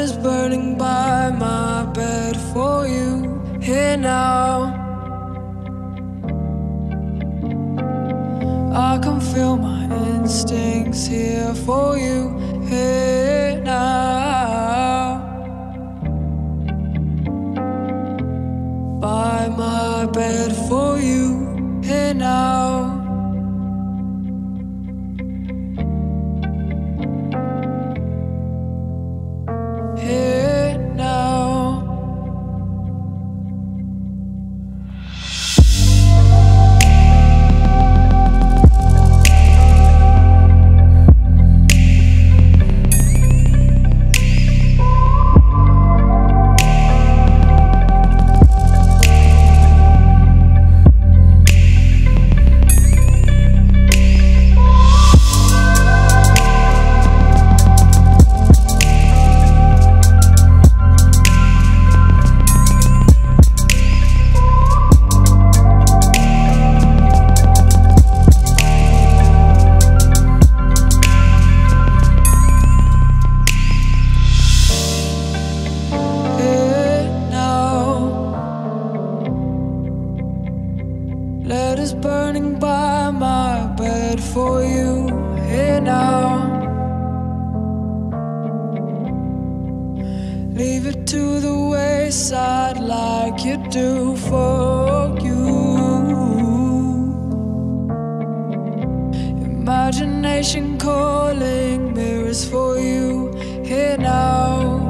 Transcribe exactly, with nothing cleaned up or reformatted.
is burning by my bed for you here now. I can feel my instincts here for you here now. By my bed for you here now. Letters burning by my bed for you here now. Leave it to the wayside like you do for you. Imagination calling mirrors for you here now.